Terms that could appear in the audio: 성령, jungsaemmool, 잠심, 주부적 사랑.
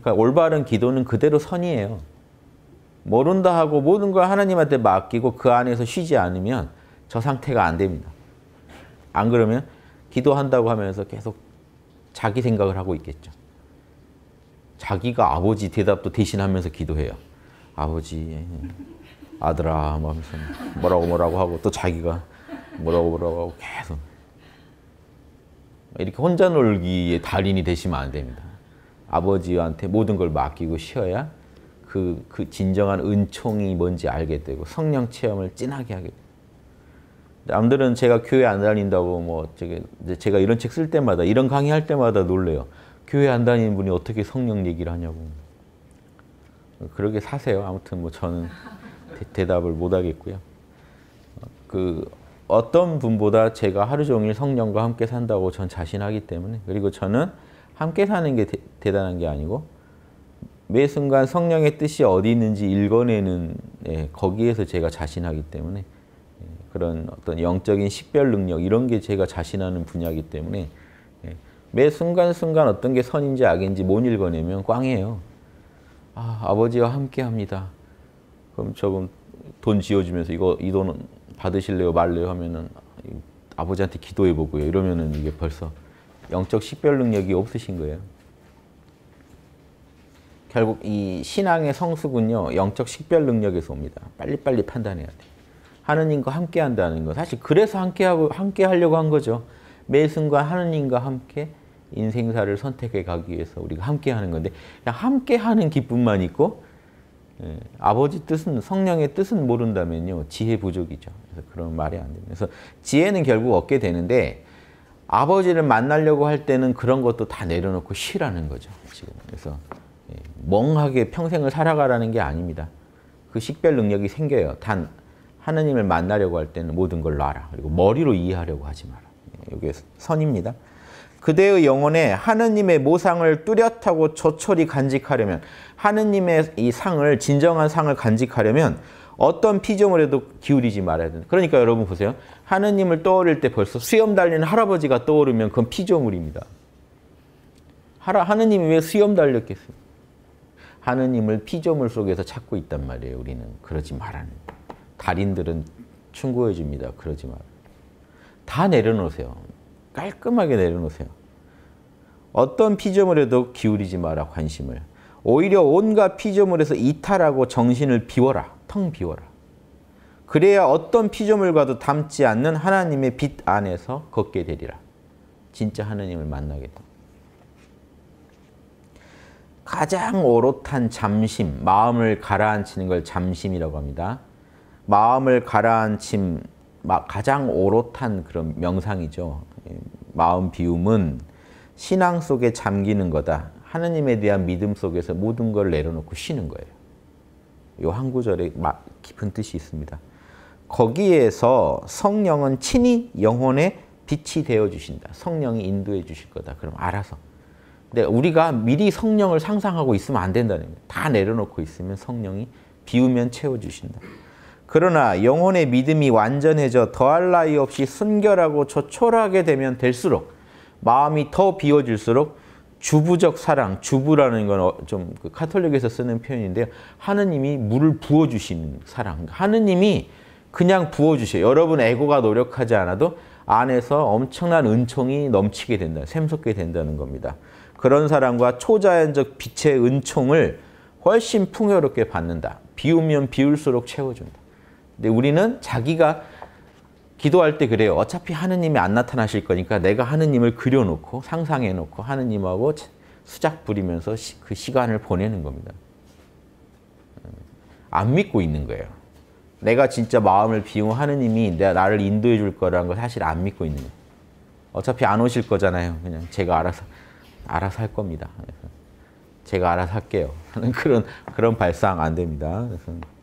그러니까 올바른 기도는 그대로 선이에요. 모른다 하고 모든 걸 하나님한테 맡기고 그 안에서 쉬지 않으면 저 상태가 안 됩니다. 안 그러면 기도한다고 하면서 계속 자기 생각을 하고 있겠죠. 자기가 아버지 대답도 대신하면서 기도해요. 아버지, 아들아 뭐 하면서 뭐라고 하고 또 자기가 뭐라고 하고 계속. 이렇게 혼자 놀기의 달인이 되시면 안 됩니다. 아버지한테 모든 걸 맡기고 쉬어야 그 진정한 은총이 뭔지 알게 되고 성령 체험을 찐하게 하게 돼요. 남들은 제가 교회 안 다닌다고 뭐 제가 이런 책 쓸 때마다 이런 강의할 때마다 놀래요. 교회 안 다니는 분이 어떻게 성령 얘기를 하냐고. 그러게 사세요. 아무튼 뭐 저는 대답을 못 하겠고요. 어떤 분보다 제가 하루 종일 성령과 함께 산다고 전 자신하기 때문에, 그리고 저는 함께 사는 게 대단한 게 아니고 매 순간 성령의 뜻이 어디 있는지 읽어내는 거기에서 제가 자신하기 때문에, 그런 어떤 영적인 식별 능력 이런 게 제가 자신하는 분야이기 때문에 매 순간순간 어떤 게 선인지 악인지 못 읽어내면 꽝이에요. 아, 아버지와 함께 합니다. 그럼 조금 돈 지어주면서 이거 이 돈은 받으실래요? 말래요? 하면은 아버지한테 기도해보고요. 이러면은 이게 벌써 영적 식별 능력이 없으신 거예요. 결국 이 신앙의 성숙은요, 영적 식별 능력에서 옵니다. 빨리빨리 판단해야 돼요. 하느님과 함께 한다는 건 사실 그래서 함께 하려고 한 거죠. 매 순간 하느님과 함께 인생사를 선택해 가기 위해서 우리가 함께 하는 건데, 그냥 함께 하는 기쁨만 있고 아버지 뜻은, 성령의 뜻은 모른다면요, 지혜 부족이죠. 그래서 그런 말이 안 됩니다. 그래서 지혜는 결국 얻게 되는데, 아버지를 만나려고 할 때는 그런 것도 다 내려놓고 쉬라는 거죠, 지금. 그래서 멍하게 평생을 살아가라는 게 아닙니다. 그 식별 능력이 생겨요. 단 하느님을 만나려고 할 때는 모든 걸 놔라. 그리고 머리로 이해하려고 하지 마라. 이게 선입니다. 그대의 영혼에 하느님의 모상을 뚜렷하고 조촐히 간직하려면, 하느님의 이 상을, 진정한 상을 간직하려면 어떤 피조물에도 기울이지 말아야 된다. 그러니까 여러분 보세요. 하느님을 떠올릴 때 벌써 수염 달린 할아버지가 떠오르면 그건 피조물입니다. 하느님이 왜 수염 달렸겠어요? 하느님을 피조물 속에서 찾고 있단 말이에요. 우리는 그러지 말아야 된다. 달인들은 충고해 줍니다. 그러지 말아야 된다. 다 내려놓으세요. 깔끔하게 내려놓으세요. 어떤 피조물에도 기울이지 마라, 관심을. 오히려 온갖 피조물에서 이탈하고 정신을 비워라, 텅 비워라. 그래야 어떤 피조물과도 닮지 않는 하나님의 빛 안에서 걷게 되리라. 진짜 하나님을 만나겠다. 가장 오롯한 잠심, 마음을 가라앉히는 걸 잠심이라고 합니다. 마음을 가라앉힘, 가장 오롯한 그런 명상이죠. 마음 비움은 신앙 속에 잠기는 거다. 하느님에 대한 믿음 속에서 모든 걸 내려놓고 쉬는 거예요. 이 한 구절에 깊은 뜻이 있습니다. 거기에서 성령은 친히 영혼의 빛이 되어주신다. 성령이 인도해 주실 거다. 그럼 알아서. 근데 우리가 미리 성령을 상상하고 있으면 안 된다는 거예요. 다 내려놓고 있으면 성령이 비우면 채워주신다. 그러나 영혼의 믿음이 완전해져 더할 나위 없이 순결하고 조촐하게 되면 될수록, 마음이 더 비워질수록 주부적 사랑, 주부라는 건 좀 카톨릭에서 쓰는 표현인데요. 하느님이 물을 부어주시는 사랑. 하느님이 그냥 부어주셔요. 여러분 에고가 노력하지 않아도 안에서 엄청난 은총이 넘치게 된다, 샘솟게 된다는 겁니다. 그런 사랑과 초자연적 빛의 은총을 훨씬 풍요롭게 받는다. 비우면 비울수록 채워준다. 근데 우리는 자기가 기도할 때 그래요. 어차피 하느님이 안 나타나실 거니까 내가 하느님을 그려놓고 상상해놓고 하느님하고 수작 부리면서 그 시간을 보내는 겁니다. 안 믿고 있는 거예요. 내가 진짜 마음을 비운 하느님이 나를 인도해 줄 거라는 걸 사실 안 믿고 있는 거예요. 어차피 안 오실 거잖아요. 그냥 제가 알아서 할 겁니다. 제가 알아서 할게요 하는 그런 발상 안 됩니다. 그래서